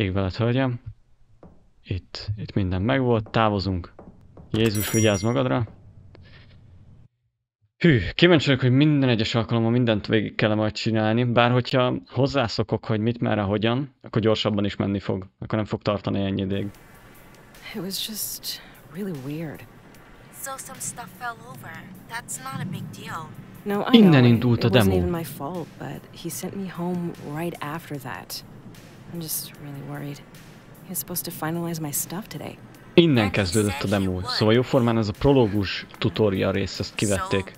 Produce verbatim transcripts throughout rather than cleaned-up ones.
Ég veled, hölgyem. Itt, itt minden megvolt, távozunk. Jézus, vigyázz magadra. Hű, kíváncsi vagyok, hogy minden egyes alkalommal mindent végig kell majd csinálni, bár hogyha hozzászokok, hogy mit, merre, hogyan, akkor gyorsabban is menni fog, akkor nem fog tartani ennyi ideig. It was just really weird. So some stuff fell over. That's not a big deal. No, I know. It wasn't even my fault, but he sent me home right after that. I'm just really worried. He's supposed to finalize my stuff today. Innen kezdődött a demo, szóval jóformán ez a prológus tutorial rész, ezt kivették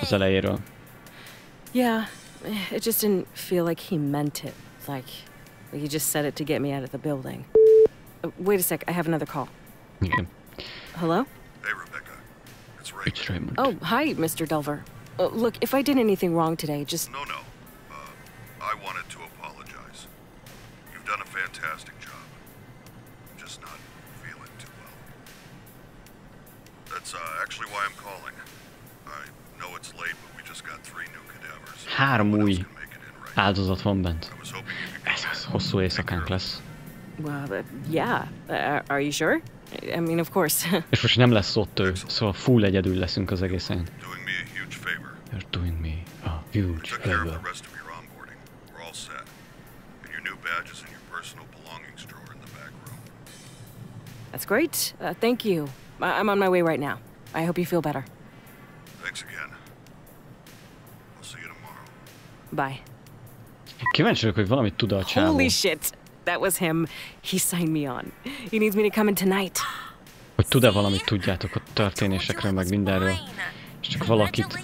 az elejéről. Yeah, it just didn't feel like he meant it. Like, he just said it to get me out of the building. Wait a sec, I have another call. Okay. Hello? Hey, Rebecca. It's Ray. It's Raymond. Oh, hi, Mister Delaver. Uh, look, if I did anything wrong today, just... No, no. Uh, I wanted to apologize. You've done a fantastic job. I'm just not feeling too well. That's uh, actually why I'm calling. I know it's late, but we just got three new cadavers. Három új áldozat van bent. Ez az hosszú éjszakánk lesz. Well, yeah. Uh, are you sure? I mean, of course. És most nem lesz ott ő, szóval full egyedül leszünk az egészen. You're doing me a huge favor. That's great. Uh, thank you. I'm on my way right now. I hope you feel better. Thanks again. I'll see you tomorrow. Bye. Kíváncsi vagyok, hogy valamit tud a csávó. Holy shit! That was him. He signed me on. He needs me to come in tonight. Hogy tud-e valamit, tudjátok, a történésekről, meg mindenről, és csak valakit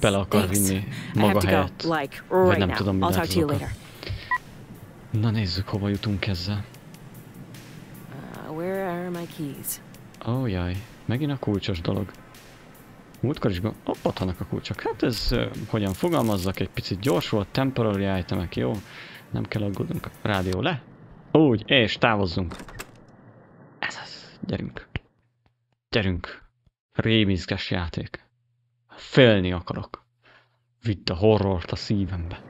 bele akar vinni maga helyett, vagy nem tudom, mi lehet. Na nézzük, hova jutunk ezzel. Oh jaj, megint a kulcsos dolog. Múltkor is pattannak a kulcsok. Hát ez, uh, hogyan fogalmazzak, egy picit gyors volt, temporary itemek, jó? Nem kell aggódnunk. Rádió le. Úgy, és távozzunk. Ez az. Gyerünk. Gyerünk. Rémizges játék. Félni akarok. Vidd a horrort a szívembe.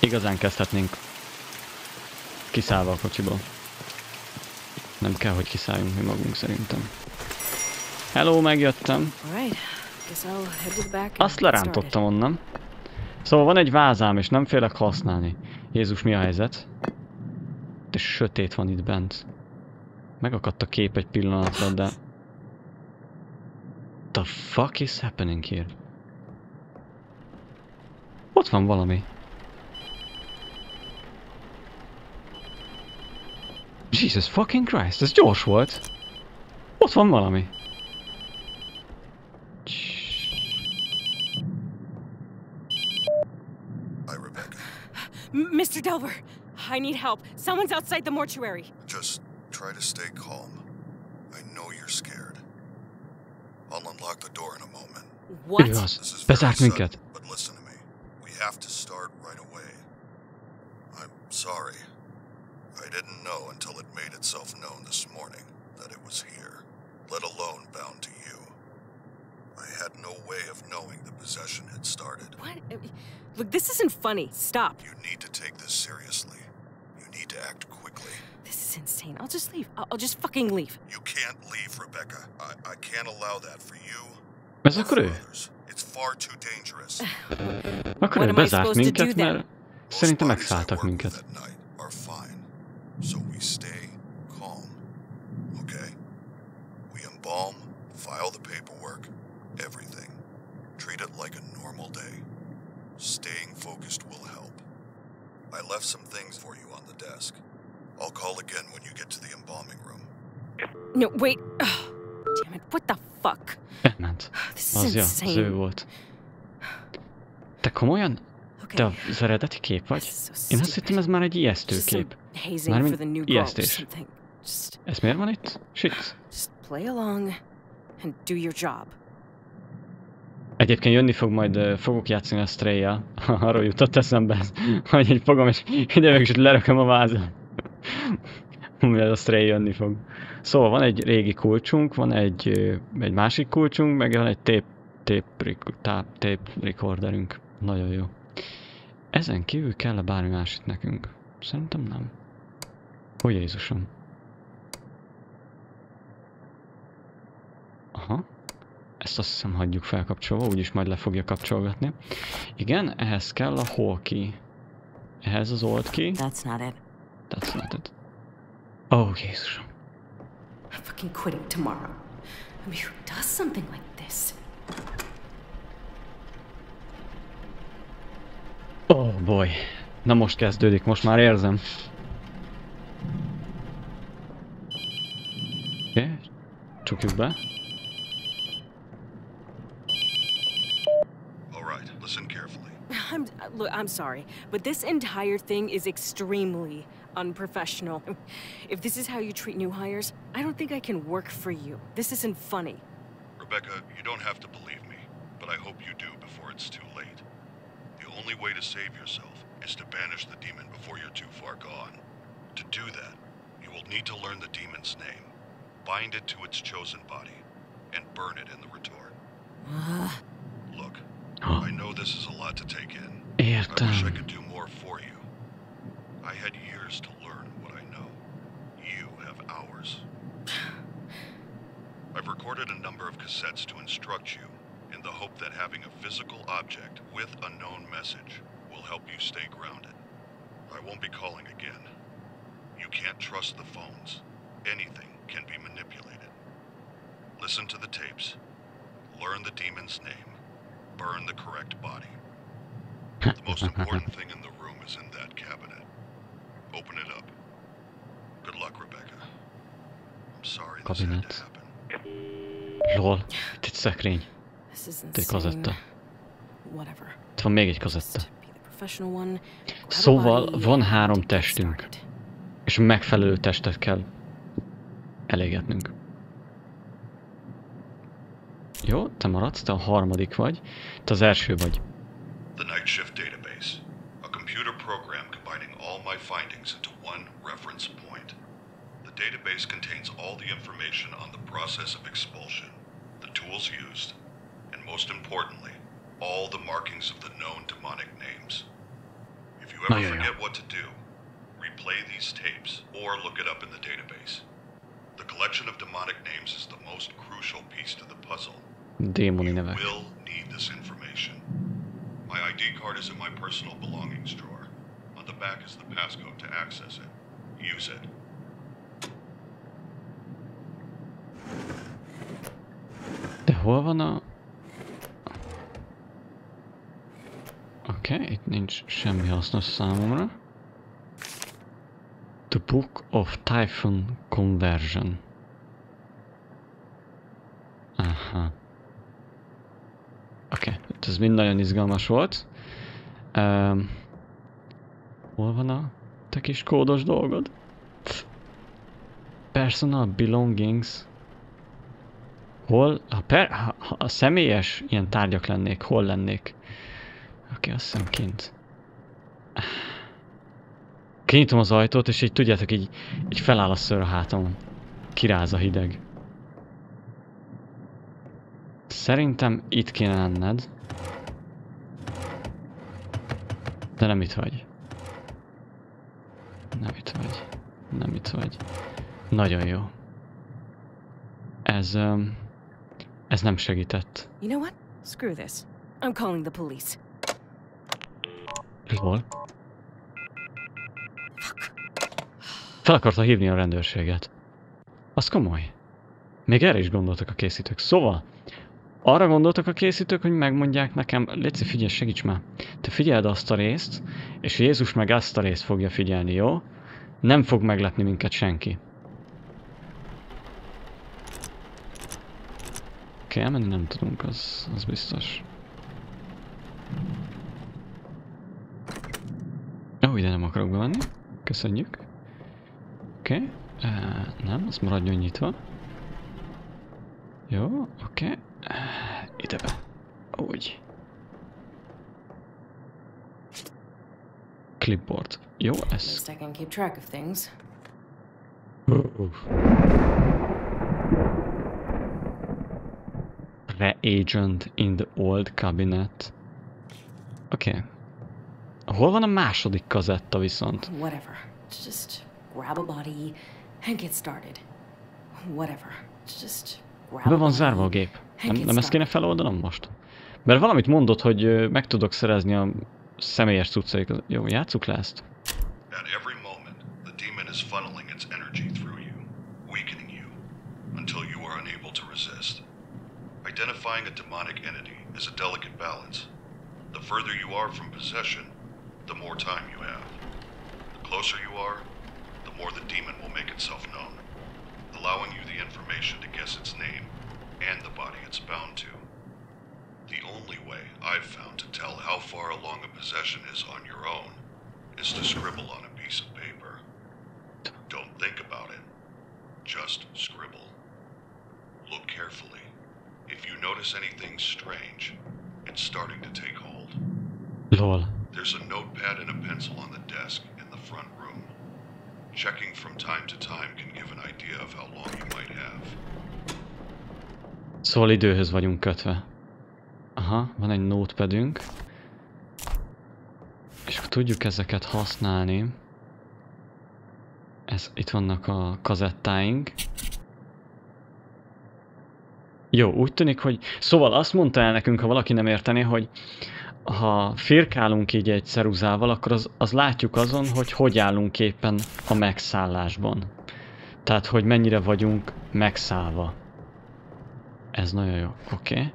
Igazán kezdhetnénk kiszállva a kocsiból. Nem kell, hogy kiszálljunk mi magunk szerintem. Hello, megjöttem. Azt lerántottam onnan. Szóval van egy vázám, és nem félek használni. Jézus, mi a helyzet? De sötét van itt bent. Megakadt a kép egy pillanatra, de... The fuck is happening here? Ott van valami. Jesus fucking Christ, ez gyors volt. Ott van valami. Mister Delaver, I need help. Someone's outside the mortuary. Just try to stay calm. I know you're scared. I'll unlock the door in a moment. What? This is very sudden, but listen to me. We have to start right away. I'm sorry. I didn't know until it made itself known this morning that it was here, let alone bound to you. I had no way of knowing the possession had started. What? Look, this isn't funny. Stop. You need to take this seriously. You need to act quickly. This is insane. I'll just leave. I'll just fucking leave. You can't leave, Rebecca. I, I can't allow that for you or for others. It's far too dangerous. What am I supposed to do then? Most bodies that work with that night are fine. So we stay calm. Okay? We embalm, file the paperwork. Everything. Treat it like a normal day. Staying focused will help. I left some things for you on the desk. I'll call again when you get to the embalming room. No, wait. Oh, damn it. What the fuck? Ment. This is insane. Te komolyan? Te az eredeti kép vagy? Én azt hittem, ez már egy ijesztő kép. Mármint ijesztés. Ez miért van itt? Shit. Just play along and do your job. Egyébként jönni fog, majd fogok játszani a Stray-jel. Arról jutott eszembe, hogy egy fogom, és idejövök, és lerakom a vázat. Mivel a Stray jönni fog. Szóval van egy régi kulcsunk, van egy, egy másik kulcsunk, meg van egy tape, tape, tape recorderünk. Nagyon jó. Ezen kívül kell-e bármi más itt nekünk? Szerintem nem. Ó, Jézusom. Aha. Ezt azt hiszem hagyjuk felkapcsolva, úgyis majd le fogja kapcsolgatni. Igen, ehhez kell a hotkey. Ehhez az old key. That's not it. That's not it. Ó, Jézusom. I'm fucking quitting tomorrow. I mean, who does something like this? Oh boy. Na most kezdődik, most már érzem. Oké, okay. Csukjuk be. I'm, I'm sorry, but this entire thing is extremely unprofessional. If this is how you treat new hires, I don't think I can work for you. This isn't funny. Rebecca, you don't have to believe me, but I hope you do before it's too late. The only way to save yourself is to banish the demon before you're too far gone. To do that, you will need to learn the demon's name, bind it to its chosen body, and burn it in the retort. Look. I know this is a lot to take in. I wish I could do more for you. I had years to learn what I know. You have hours. I've recorded a number of cassettes to instruct you in the hope that having a physical object with a known message will help you stay grounded. I won't be calling again. You can't trust the phones. Anything can be manipulated. Listen to the tapes. Learn the demon's name. Burn the correct body. The most important thing in the room is in that cabinet. Open it up. Good luck, Rebecca. I'm sorry this had to happen. Lol, itt egy szekrény. Itt egy kazetta. Itt van még egy kazetta. Szóval van három testünk. És a megfelelő testet kell elégetnünk. Jó, te maradsz, te a harmadik vagy, te az első vagy. The Night Shift database, a computer program combining all my findings into one reference point. The database contains all the information on the process of expulsion, the tools used, and most importantly, all the markings of the known demonic names. If you ever Na, forget what to do, replay these tapes or look it up in the database. The collection of demonic names is the most crucial piece to the puzzle. Démoni nevek. You will need this information. My I D card is in my personal belongings drawer. On the back is the passcode to access it. Use it. De hol van a... Oké, okay, itt nincs semmi hasznos számomra. The Book of Typhon Conversion. Aha. Oké, okay. Ez mind nagyon izgalmas volt. Um, hol van a te kis kódos dolgod? Personal belongings. Hol? Ha, per, ha, ha a személyes ilyen tárgyak lennék, hol lennék? Oké, okay, azt hiszem kint. Kinyitom az ajtót, és így tudjátok, így, így feláll a szőr a hátamon. Kiráz a hideg. Szerintem itt kéne lenned. De nem itt vagy. Nem itt vagy. Nem itt vagy. Nagyon jó. Ez... Um, ez nem segített. You know what? Screw this. I'm calling the police. Hol? Fel akarta hívni a rendőrséget. Az komoly. Még erre is gondoltak a készítők. Szóval, arra gondoltak a készítők, hogy megmondják nekem, léci figyelj, segíts már. Te figyeld azt a részt, és Jézus meg azt a részt fogja figyelni, jó? Nem fog meglepni minket senki. Oké, elmenni nem tudunk, az, az biztos. Ó, ide nem akarok bemenni. Köszönjük. Oké, okay. uh, nem, az maradjon nyitva. Jó, oké. Okay. Uh, ide be. Úgy. Clipboard. Jó, ez... Uh-uh. Reagent in the old cabinet. Oké. Okay. Hol van a második kazetta viszont? Whatever. Just grab a body and get started. Whatever. Just grab. Be van zárva a gép. Nem, nem ezt kéne feloldanom most? Mert valamit mondott, hogy meg tudok szerezni a személyes cuccaikat. Jó, játsszuk le ezt. At every moment, the demon is funneling its energy through you, weakening you, until you are unable to resist. Identifying a demonic entity is a delicate balance. The further you are from possession, the more time you have. The closer you are, the more the demon will make itself known, allowing you the information to guess its name and the body it's bound to. The only way I've found to tell how far along a possession is on your own is to scribble on a piece of paper. Don't think about it. Just scribble. Look carefully. If you notice anything strange, it's starting to take hold. Lol. There's a notepad and a pencil on the desk in the front room. Checking from time to time can give an idea of how long you might have. Szóval időhöz vagyunk kötve. Aha, van egy notepadünk. És akkor tudjuk ezeket használni. Ez, itt vannak a kazettáink. Jó, úgy tűnik, hogy... Szóval azt mondta el nekünk, ha valaki nem értené, hogy ha firkálunk így egy ceruzával, akkor az, az látjuk azon, hogy hogy állunk éppen a megszállásban. Tehát, hogy mennyire vagyunk megszállva. Ez nagyon jó, oké. Okay.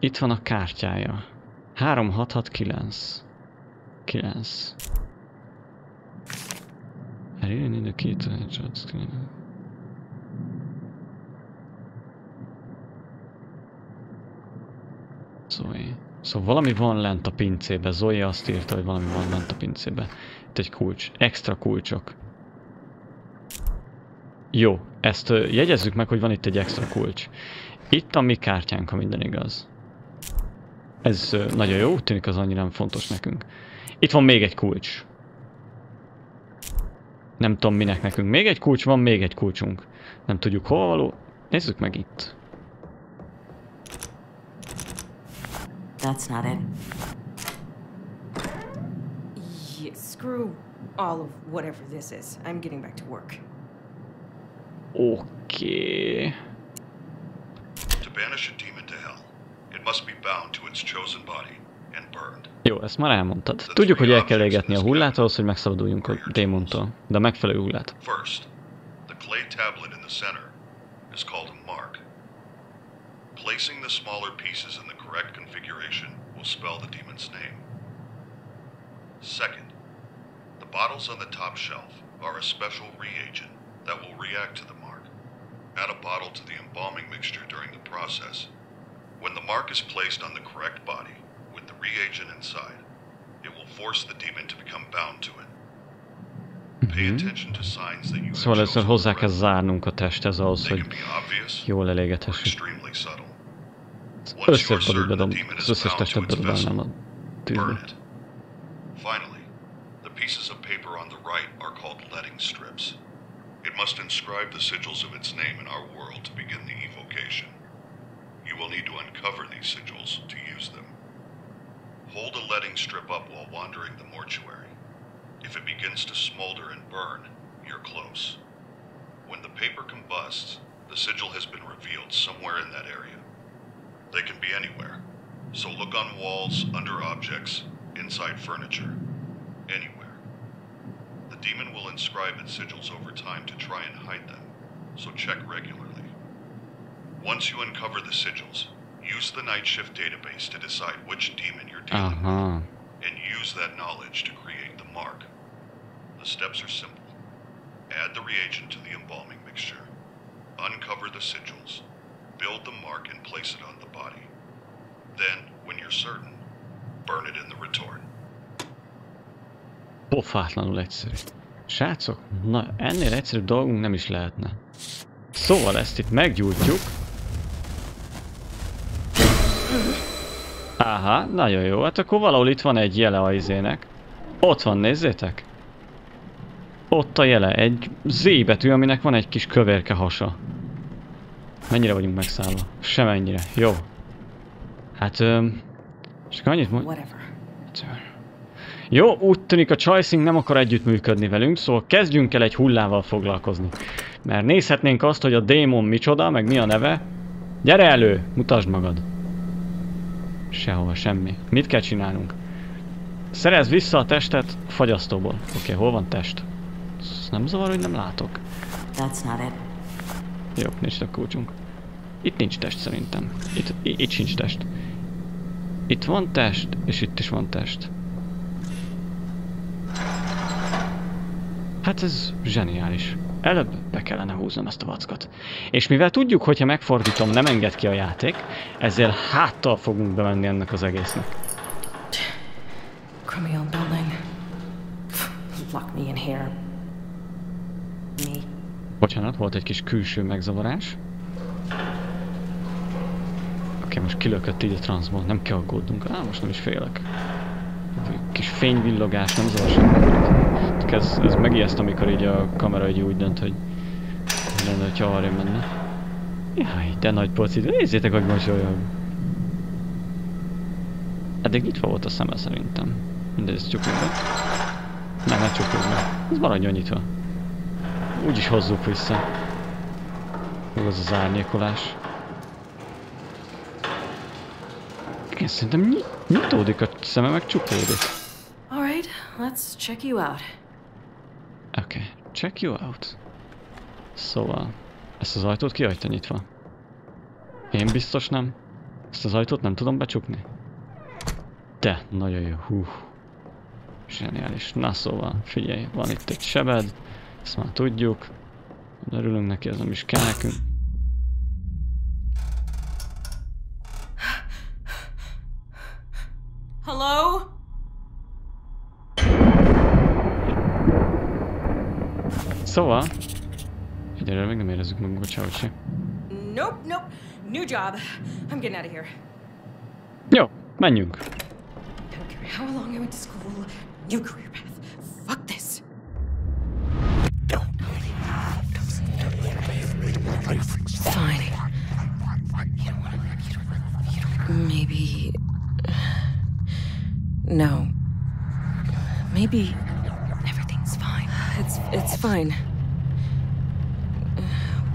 Itt van a kártyája. három hat hat kilenc. kilenc. I really need a key to the judge cleaner. Zoe. Szóval valami van lent a pincébe. Zoe azt írta, hogy valami van lent a pincébe. Itt egy kulcs. Extra kulcsok. Jó. Ezt jegyezzük meg, hogy van itt egy extra kulcs. Itt a mi kártyánk, ha minden igaz. Ez nagyon jó, úgy tűnik az annyira nem fontos nekünk. Itt van még egy kulcs. Nem tudom minek nekünk. Még egy kulcs van, még egy kulcsunk. Nem tudjuk hol való. Nézzük meg itt. That's not it. Yeah, screw all of whatever this is. I'm getting back to work. Okay. To banish a demon to hell, it must be bound to its chosen body and burned. Jó, ezt már elmondtad. Tudjuk, hogy el kell égetni a hullát ahhoz, hogy megszabaduljunk a démontól, de a megfelelő hullát. First, the clay tablet in the center is called a mark. Placing the smaller pieces in the correct configuration will spell the demon's name. Second, the bottles on the top shelf are a special reagent that will react to the mark. Add a bottle to the embalming mixture during the process. When the mark is placed on the correct body, with the reagent inside, it will force the demon to become bound to it. Pay attention to signs that you have chosen. Szóval hozzá kell zárnunk a testhez ahhoz, hogy jól elégethessük. Összepadod bedom, az összes testet bedobálnám a tűzbe. Finally, the pieces of paper on the right are called letting strips. It must inscribe the sigils of its name in our world to begin the evocation. You will need to uncover these sigils to use them. Hold a letting strip up while wandering the mortuary. If it begins to smolder and burn, you're close. When the paper combusts, the sigil has been revealed somewhere in that area. They can be anywhere, so look on walls, under objects, inside furniture, anywhere. The demon will inscribe its sigils over time to try and hide them, so check regularly. Once you uncover the sigils, use the Night Shift database to decide which demon you're dealing uh-huh. with, and use that knowledge to create the mark. The steps are simple. Add the reagent to the embalming mixture. Uncover the sigils. Build the mark and place it on the body. Then, when you're certain, burn it in the retort. Pofátlanul egyszerű. Srácok, na ennél egyszerűbb dolgunk nem is lehetne. Szóval ezt itt meggyújtjuk. Áhá, nagyon jó. Hát akkor valahol itt van egy jele a izének. Ott van, nézzétek. Ott a jele, egy Z betű, aminek van egy kis kövérke hasa. Mennyire vagyunk megszállva? Semennyire. Jó. Hát, öm... csak annyit mond... Jó, úgy tűnik a Choicing nem akar együttműködni velünk, szóval kezdjünk el egy hullával foglalkozni. Mert nézhetnénk azt, hogy a démon micsoda, meg mi a neve. Gyere elő, mutasd magad. Sehova, semmi. Mit kell csinálnunk? Szerezd vissza a testet a fagyasztóból. Oké, hol van test? Ez nem zavar, hogy nem látok. Jó, nincs a kulcsunk. Itt nincs test szerintem. Itt, itt sincs test. Itt van test, és itt is van test. Hát ez zseniális. Előbb be kellene húznom ezt a vackat. És mivel tudjuk, hogy ha megfordítom, nem enged ki a játék, ezért háttal fogunk bemenni ennek az egésznek. Bocsánat, volt egy kis külső megzavarás. Oké, most kilökött így a transzból, nem kell aggódnunk. Á, most nem is félek. Kis fényvillogás, nem zavar semmit. Ez, ez megijeszt, amikor így a kamera így úgy dönt, hogy nem lenne, hogyha arra menne. Jaj, de nagy pocit, nézzétek, hogy mosolyog. Eddig nyitva volt a szeme szerintem. Mindegy, ezt csukjuk be. Nem, ne csukjuk be. Ez maradjon nyitva. Úgyis hozzuk vissza. Meg az az árnyékolás. Én szerintem nyitódik a szeme, meg csukódik. Alright, let's check you out. Oké, okay, check you out. Szóval, ezt az ajtót kihagyta nyitva. Én biztos nem. Ezt az ajtót nem tudom becsukni. De, nagyon jó, hú. Zseniális. Na szóval, figyelj, van itt egy sebed. Ezt már tudjuk. Örülünk neki, ez nem is kell nekünk. Hello? Szóval... Egyelőre még nem érezzük magunkat sehogy se. Nope, nope. New job. I'm getting out of here. Jó, menjünk. How long I went to school, new career path. Fuck this. Fine. Maybe... No. Maybe... Everything's fine. It's... it's fine.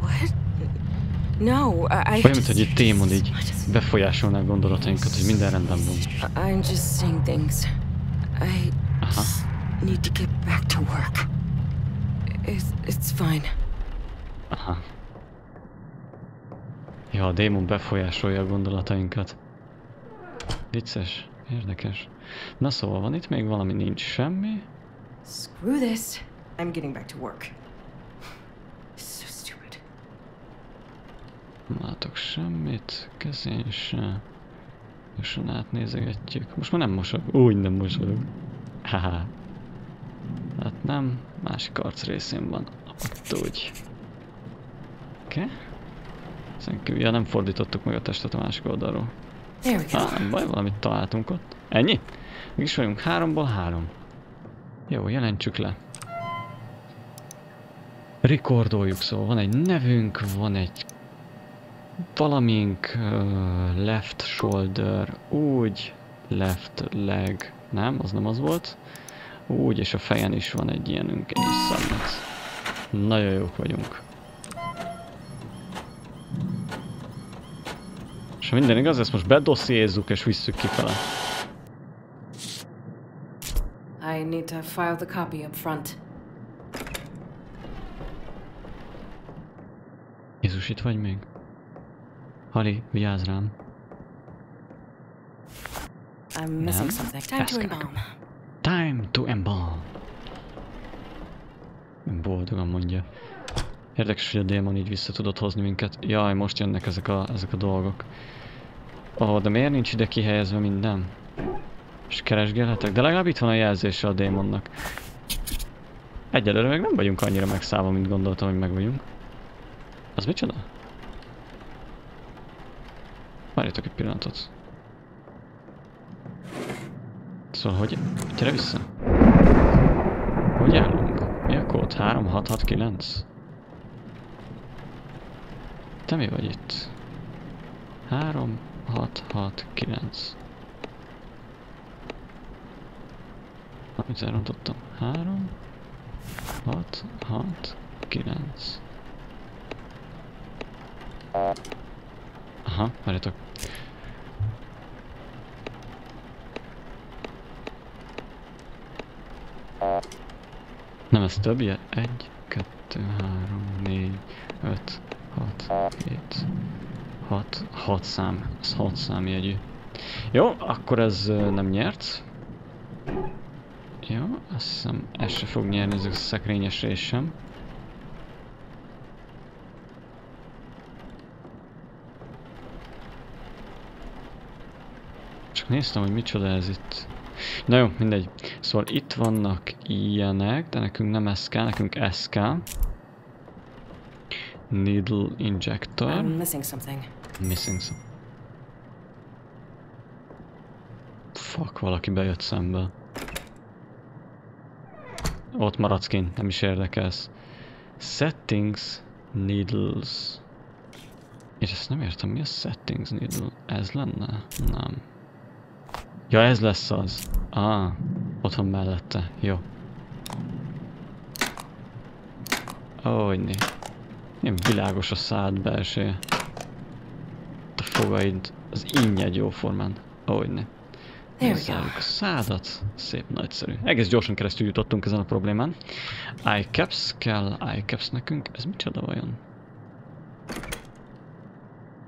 What? No, I... Olyan, mint hogy egy témon így befolyásolná gondolatainkat, hogy minden rendben van. I'm just saying things. I... just need to get back to work. It's... it's fine. Aha. Ja, a démon befolyásolja a gondolatainkat. Vicces, érdekes. Na szóval van itt még valami, nincs semmi. Screw this. I'm getting back to work. So stupid. Látok semmit, kezén se. Lassan átnézegetjük. Most már nem mosog. Úgy nem mosog. Haha. Hát nem, másik arc részén van. Ott úgy. Oké. Okay. Ja, nem fordítottuk meg a testet a másik oldalról. Ah, nem baj, valamit találtunk ott. Ennyi? Meg is vagyunk háromból három. Jó, jelentsük le. Rekordoljuk, szóval van egy nevünk, van egy valamink, uh, left shoulder, úgy, left leg, nem, az nem az volt. Úgy, és a fejen is van egy ilyenünk, egy szalmat. Nagyon jók vagyunk. És minden igaz, ezt most bedossziézzuk és visszük kifele. I need to file the copy up front. Jézus, itt vagy még? Hali, vigyázz rám. I'm missing something. Time to embalm. Time to embalm. Boldogan mondja. Érdekes, hogy a démon így vissza tudott hozni minket. Jaj, most jönnek ezek a, ezek a dolgok. Ó, oh, de miért nincs ide kihelyezve minden? És keresgélhetek? De legalább itt van a jelzése a démonnak. Egyelőre még nem vagyunk annyira megszállva, mint gondoltam, hogy meg vagyunk. Az micsoda? Várjatok egy pillanatot. Szóval, hogy... gyere vissza! Hogy állunk? Mi a kód? három hat hat kilenc? Te mi vagy itt? három, hat, hat, kilenc. Mizáron dobtam? három, hat, hat, kilenc. Aha, várjatok. Nem ez több, ilyen? egy, kettő, három, négy, öt, hat, hét, hat, hat szám, ez hat számjegyű. Jó, akkor ez nem nyert. Jó, azt hiszem ez se fog nyerni, ez a szekrényes rész sem. Csak néztem, hogy micsoda ez itt. Na jó, mindegy. Szóval itt vannak ilyenek, de nekünk nem ez kell, nekünk ez kell. Needle injector. I'm missing something. Missing something. Fuck, valaki bejött szembe. Ott maradsz kint, nem is érdekelsz. Settings, needles. És ezt nem értem, mi a settings needle? Ez lenne? Nem. Ja, ez lesz az. Ah, ott van mellette. Jó. Ahogy né. Milyen világos a szád belső. Te fogaid az ingyegy jóformán. Ahogy né. Zárjuk a szádat. Szép, nagyszerű. Egész gyorsan keresztül jutottunk ezen a problémán. Eyecaps kell, eyecaps nekünk. Ez micsoda vajon?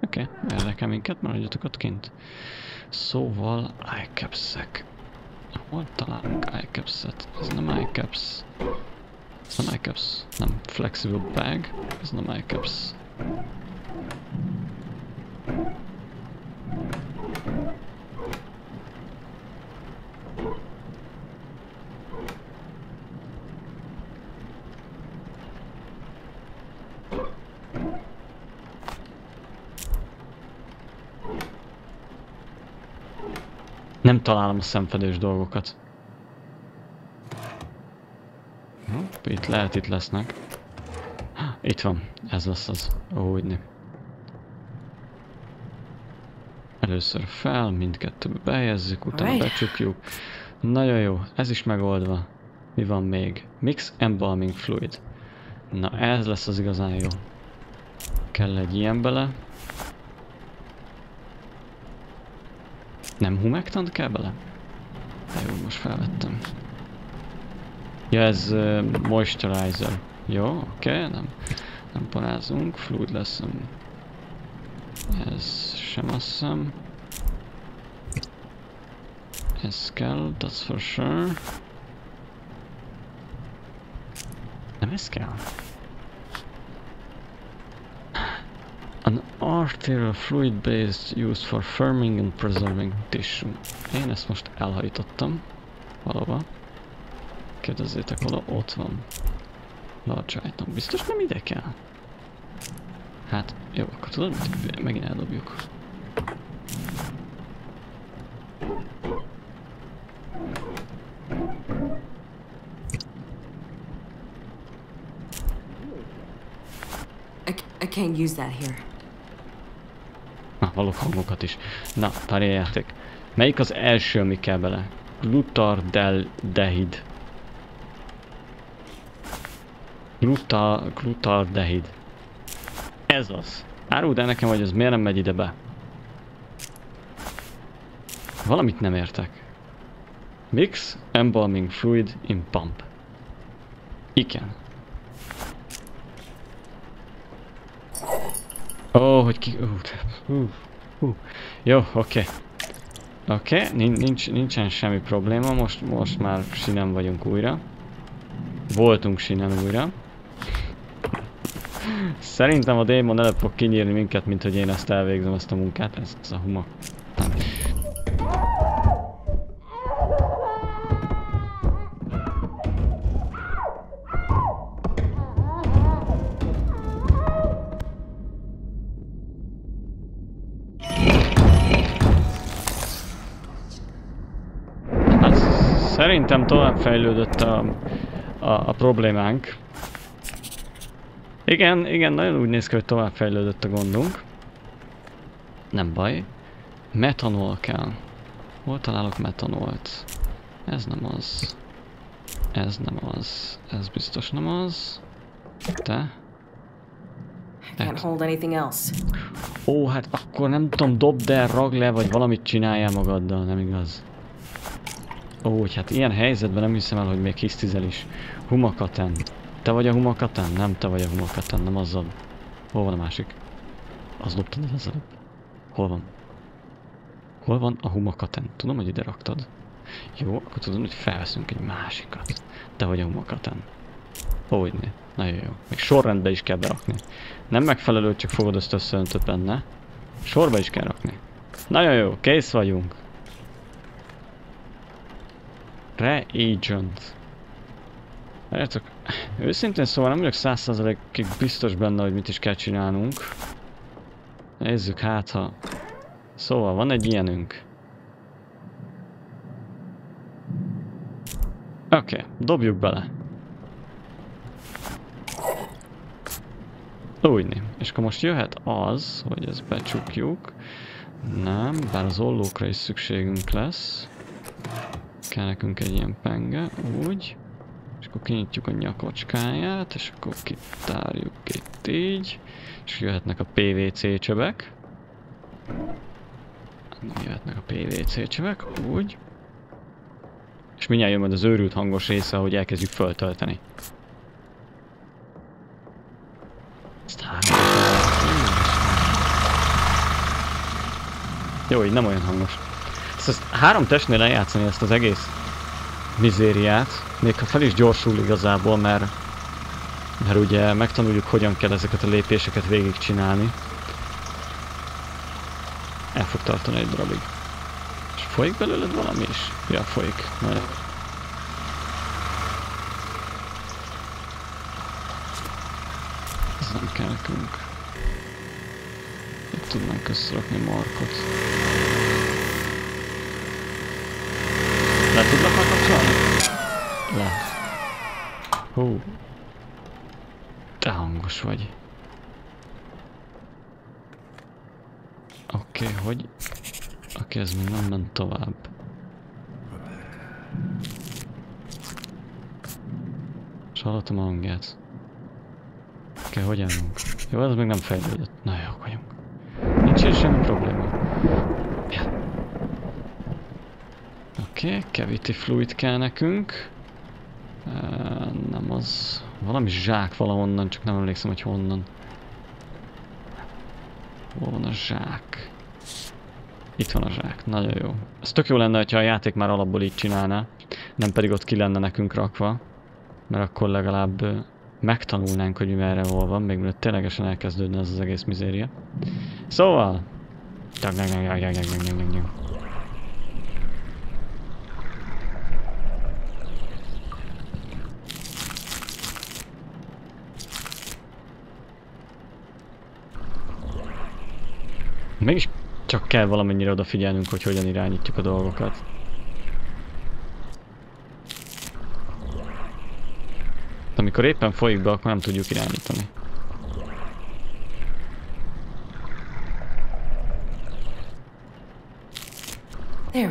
Oké, okay, érdekel minket, maradjatok ott kint. Szóval eyecaps-ek. Hol találunk eyecaps-et? Ez nem eyecaps. Ez nem eyecaps. Nem flexible bag. Ez nem eyecaps. Nem találom a szemfedős dolgokat. Hopp, itt lehet, itt lesznek. Há, itt van, ez lesz az. Ahogy nem. Először fel, mindkettőbe behelyezzük, utána becsukjuk. Nagyon jó, ez is megoldva. Mi van még? Mix embalming fluid. Na ez lesz az igazán jó. Kell egy ilyen bele. Nem humectant kell bele? De jó, most felvettem. Ja, ez uh, moisturizer. Jó, oké, okay, nem, nem parázunk, fluid lesz. Ez sem azt hiszem. Ez kell, that's for sure. Nem ez kell. An arterial fluid based used for firming and preserving tissue. Én ezt most elhajtottam. Valahova. Kérdezzétek oda, ott van. Large item. Biztos nem ide kell? Hát, jó, akkor tudod, megint eldobjuk. I, I can't use that here. Valók hangokat is. Na, tárjáték. Melyik az első, ami kell bele? Glutardel-dehid. Gluta... glutardehid. Ez az. Áruld el nekem, hogy ez miért nem megy ide be. Valamit nem értek. Mix embalming fluid in pump. Igen. Ó, oh, hogy ki... Uh, uh, uh. Jó, oké. Okay. Oké, okay. Nincs, nincsen semmi probléma, most, most már sinem vagyunk újra. Voltunk sinem újra. Szerintem a démon előbb fog kinyírni minket, mint hogy én ezt elvégzem, ezt a munkát. Ez, ez a huma. Szerintem tovább fejlődött a, a, a problémánk. Igen, igen, nagyon úgy néz ki, hogy tovább fejlődött a gondunk. Nem baj. Metanol kell. Hol találok metanolt? Ez nem az. Ez nem az. Ez biztos nem az. Te? Ó, hát akkor nem tudom, dobd el, ragd le, vagy valamit csináljál magaddal, nem igaz? Ó, hát ilyen helyzetben nem hiszem el, hogy még hisztizel is. Humakatán. Te vagy a Humakatán? Nem, te vagy a Humakatán, nem azzal. Hol van a másik? Az dobtad el ezelőtt? Hol van? Hol van a Humakatán? Tudom, hogy ide raktad. Jó, akkor tudod, hogy felveszünk egy másikat. Te vagy a Humakatán. Hogy ne? Nagyon jó. Még sorrendbe is kell berakni. Nem megfelelő, csak fogod ezt összeöntött benne. Sorba is kell rakni. Nagyon jó, kész vagyunk. Re-agent. Várjátok, őszintén szóval nem vagyok száz százalékig biztos benne, hogy mit is kell csinálnunk. Nézzük hát, ha... Szóval van egy ilyenünk. Oké, okay, dobjuk bele. Úgyni. És akkor most jöhet az, hogy ezt becsukjuk. Nem, bár az ollókra is szükségünk lesz. Kell nekünk egy ilyen penge, úgy. És akkor kinyitjuk a nyakacskáját, és akkor kitárjuk itt így. És jöhetnek a pé vé cé csövek. Jöhetnek a pé vé cé csövek, úgy. És mindjárt jön majd az őrült hangos része, ahogy elkezdjük föltölteni. Jó, így nem olyan hangos. Ezt, ezt három testnél lejátszani ezt az egész mizériát, még ha fel is gyorsul igazából, mert, mert ugye megtanuljuk, hogyan kell ezeket a lépéseket végigcsinálni. El fog tartani egy darabig. És folyik belőled valami is? Ja, folyik. Majd. Ez nem kell nekünk. Itt tudnánk összerakni Markot. Le tudlak már kapcsolni? Le. Hú. Te hangos vagy. Oké, okay, hogy... Oké, okay, ez még nem ment tovább. És hallottam a hangját. Oké, okay, hogy állunk? Jó, ez még nem fejlődött. Na jó, vagyunk. Nincs is semmi probléma. Ja. Oké, okay, cavity fluid kell nekünk. Uh, nem az... Valami zsák valahonnan, csak nem emlékszem, hogy honnan. Hol van a zsák? Itt van a zsák, nagyon jó. Ez tök jó lenne, ha a játék már alapból így csinálná. Nem pedig ott ki lenne nekünk rakva. Mert akkor legalább megtanulnánk, hogy merre hol van, még mielőtt ténylegesen elkezdődne ez az egész mizéria. Szóval... Mégis csak kell valamennyire odafigyelnünk, hogy hogyan irányítjuk a dolgokat. Amikor éppen folyik be, akkor nem tudjuk irányítani.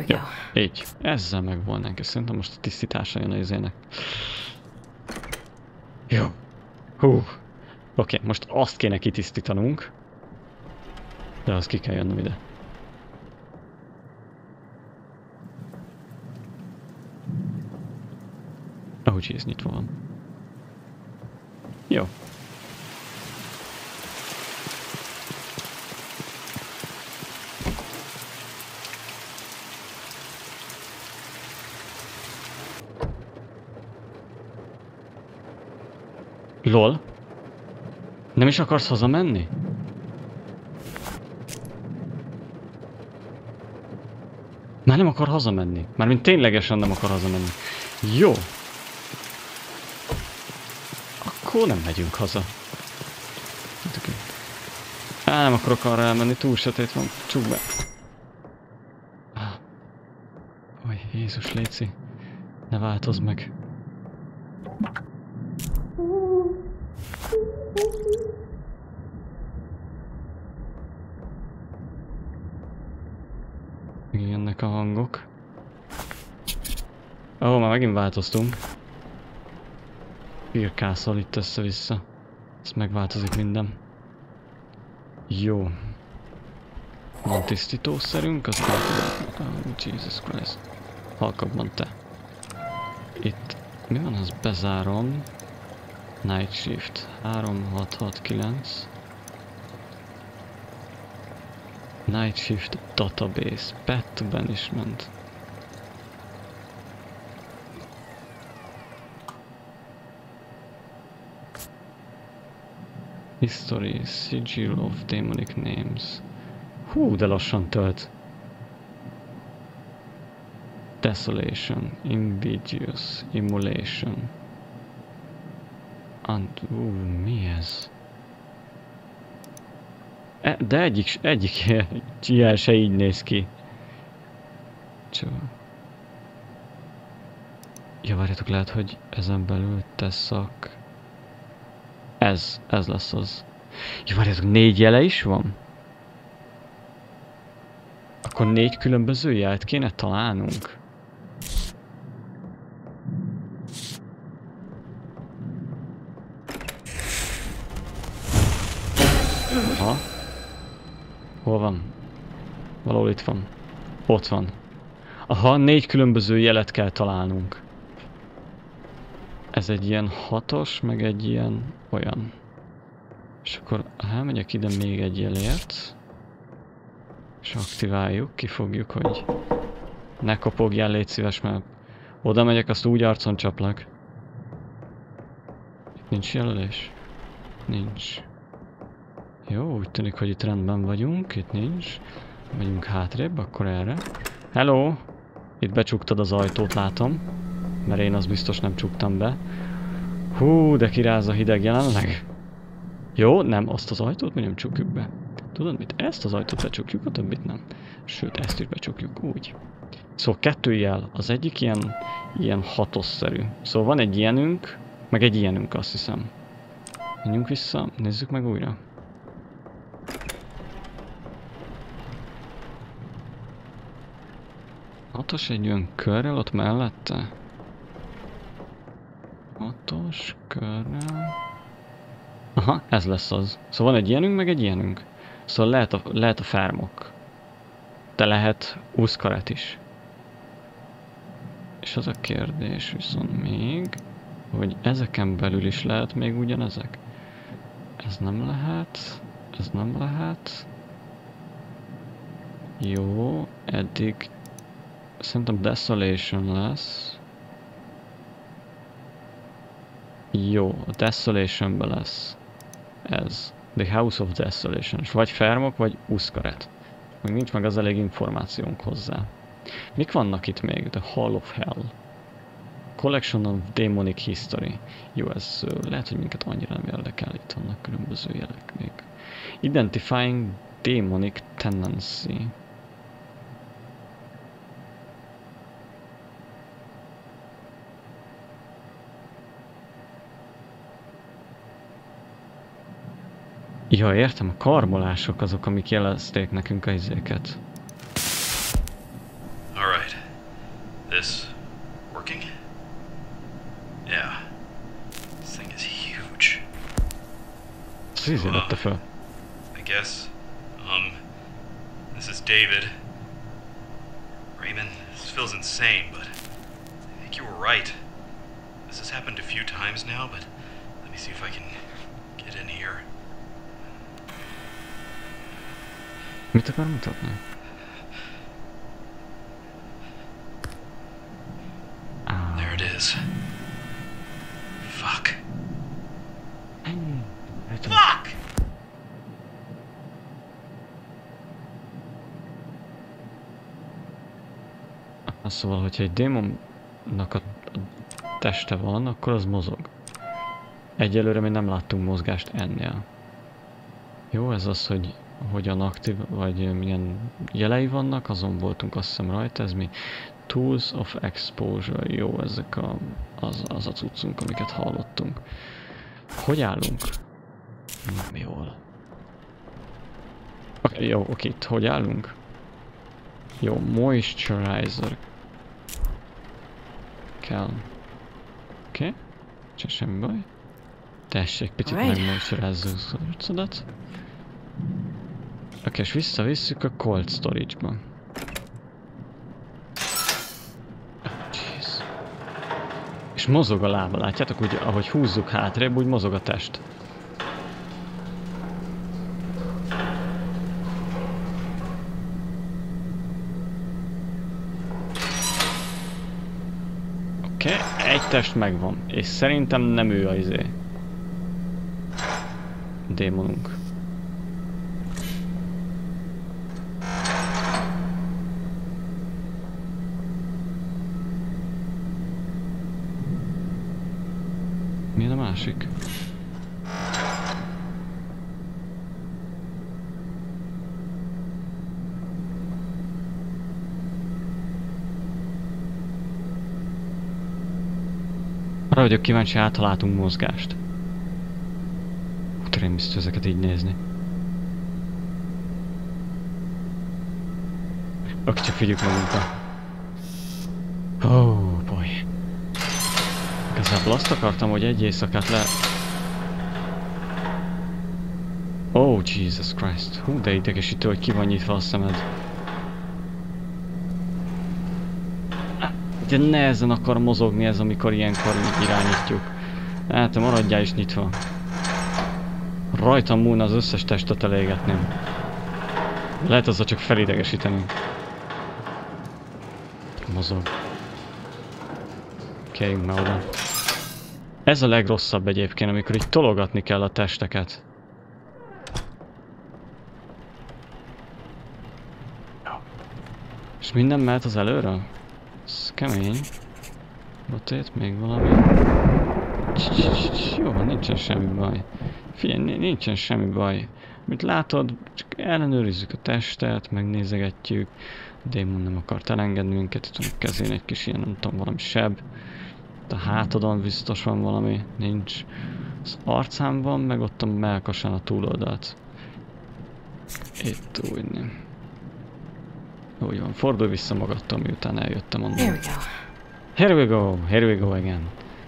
Jó, így. Ezzel megvolnánk, és szerintem most a tisztítása jön a izének. Jó. Hú. Oké, most azt kéne kitisztítanunk. De az ki kell jönnöm ide. Ahogy ez nyitva van. Jó. Lol. Nem is akarsz hazamenni? Már nem akar hazamenni. Mármint ténylegesen nem akar hazamenni. Jó. Akkor nem megyünk haza. Á, nem akarok arra elmenni, túl sötét van. Csukd be. Ó, Jézus, léci. Ne változz meg. Jönnek a hangok. Ó, már megint változtunk. Pirkászol itt össze-vissza. Ez megváltozik minden. Jó. Van tisztítószerünk, azt látom. Oh, Jesus Christ. Halkabban te. Itt mi van, az bezárom? Night Shift. három hat hat kilenc. Night Shift Database. Petben is ment. History, Sigil of Demonic Names. Hú, de lassan tölt. Desolation, Invidious, Immolation. Ant, ú, mi ez? E, de egyik, egyik ilyen se így néz ki. Csak. Ja, várjátok, lehet, hogy ezen belül teszak. Ez, ez lesz az. Ja, várjátok, négy jele is van? Akkor négy különböző jelet kéne találnunk. Aha. Hol van? Valahol itt van. Ott van. Aha, négy különböző jelet kell találnunk. Ez egy ilyen hatos, meg egy ilyen olyan. És akkor elmegyek ide még egy jelért. És aktiváljuk, kifogjuk, hogy ne kopogjál, légy szíves, mert oda megyek, azt úgy arcon csaplak. Itt nincs jelölés? Nincs. Jó, úgy tűnik, hogy itt rendben vagyunk, itt nincs. Megyünk hátrébb, akkor erre. Hello! Itt becsuktad az ajtót, látom. Mert én az biztos nem csuktam be. Hú, de kiráz a hideg jelenleg. Jó, nem, azt az ajtót mi nem csukjuk be. Tudod mit? Ezt az ajtót becsukjuk, a többit nem. Sőt, ezt is becsukjuk úgy. Szóval kettő jel, az egyik ilyen, ilyen hatosszerű. Szóval van egy ilyenünk, meg egy ilyenünk, azt hiszem. Menjünk vissza, nézzük meg újra. Hatos egy olyan körrel ott mellette. Hatos körrel. Aha, ez lesz az. Szóval van egy ilyenünk, meg egy ilyenünk. Szóval lehet a, lehet a fármok. De lehet úszkaret is. És az a kérdés viszont még, hogy ezeken belül is lehet még ugyanezek. Ez nem lehet, ez nem lehet. Jó, eddig szerintem Desolation lesz. Jó, a Desolationben lesz ez. The House of Desolation, és vagy fermok, vagy úszkaret. Még nincs meg az elég információnk hozzá. Mik vannak itt még? The Hall of Hell. Collection of Demonic History. Jó, ez lehet, hogy minket annyira nem érdekel, itt vannak különböző jelek még. Identifying Demonic Tendency. Ja, értem, a karmolások azok, amik jelezték nekünk a izéket. All right. This working? Yeah. This thing is huge. So, uh, I guess. Um this is David. Raymond, this feels insane, but I think you were right. This has happened a few times now, but let me see if I can get in here. Mit akar mutatni? Ah. There it is. Fuck. Mm, fuck! Szóval, hogyha egy démonnak a teste van, akkor az mozog. Egyelőre még nem láttunk mozgást ennél. Jó, ez az, hogy hogyan aktív, vagy milyen jelei vannak, azon voltunk azt hiszem rajta, ez mi? Tools of Exposure, jó, ezek a, az, az a cuccunk, amiket hallottunk. Hogy állunk? Nem jól. Okay, jó, oké, itt hogy állunk? Jó, moisturizer kell. Oké, okay. Csak semmi baj. Tessék, picit megmócsorázzuk az arcodat. Oké, és visszavisszük a cold storage-ba. És mozog a lába, látjátok? Úgy, ahogy húzzuk hátrébb, úgy mozog a test. Oké, okay, egy test megvan, és szerintem nem ő az izé. Démonunk. Milyen a másik? Arra vagyok kíváncsi, ha átlátunk mozgást. Úgyhogy én biztos ezeket így nézni. Oké, csak figyeljük magunkra. Oh, boy. Igazából azt akartam, hogy egy éjszakát le... Oh, Jesus Christ. Hú, de idegesítő, hogy ki van nyitva a szemed. De nehezen akar mozogni ez, amikor ilyenkor irányítjuk. Hát, maradjál is nyitva. Rajtam múlna az összes testet elégetném. Lehet azzal csak felidegesíteni. Mozog. Kérjünk már oda. Ez a legrosszabb egyébként, amikor így tologatni kell a testeket. És minden mehet az előre? Ez kemény. Ott ért még valami. Jó, nincsen semmi baj. Figyelj, nincsen semmi baj. Mint látod, csak ellenőrizzük a testet, megnézegetjük. A démon nem akart elengedni minket, itt van a kezén egy kis ilyen, nem tudom, valami seb. A hátadon biztos van valami, nincs. Az arcán van, meg ott a melkasán a túloldalt. Itt úgy nem. Úgy van, fordulj vissza magadtól, miután eljöttem onnan. Here we go. Here we go, here we go again.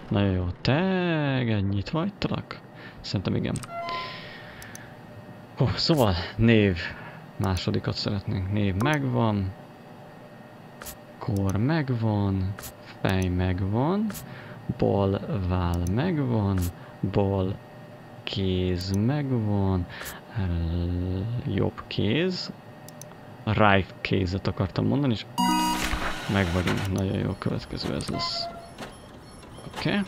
Nagyon jó, te nyitva hagytalak? Szerintem igen. Oh, szóval név. Másodikat szeretnénk. Név megvan. Kor megvan. Fej megvan. Bal váll megvan. Bal kéz megvan. Jobb kéz. Right kézet akartam mondani, és meg vagyunk. Nagyon jó, következő ez lesz. Oké. Okay.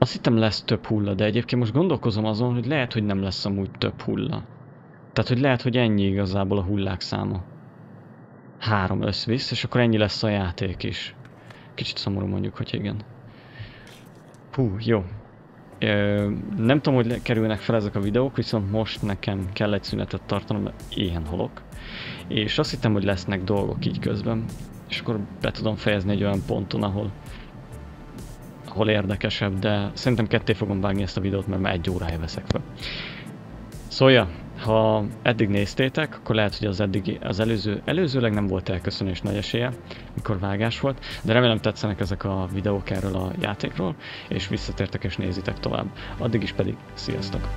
Azt hittem lesz több hulla, de egyébként most gondolkozom azon, hogy lehet, hogy nem lesz amúgy több hulla. Tehát, hogy lehet, hogy ennyi igazából a hullák száma. Három összvisz, és akkor ennyi lesz a játék is. Kicsit szomorú mondjuk, hogy igen. Hú, jó. Ö, nem tudom, hogy kerülnek fel ezek a videók, viszont most nekem kell egy szünetet tartanom, mert éhen halok. És azt hittem, hogy lesznek dolgok így közben. És akkor be tudom fejezni egy olyan ponton, ahol... ahol érdekesebb, de szerintem ketté fogom vágni ezt a videót, mert már egy órája veszek fel. Szóval, ja, ha eddig néztétek, akkor lehet, hogy az, eddigi, az előző, előzőleg nem volt elköszönés nagy esélye, mikor vágás volt, de remélem tetszenek ezek a videók erről a játékról, és visszatértek és nézitek tovább. Addig is pedig, sziasztok!